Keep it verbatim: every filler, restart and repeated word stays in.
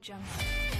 jump.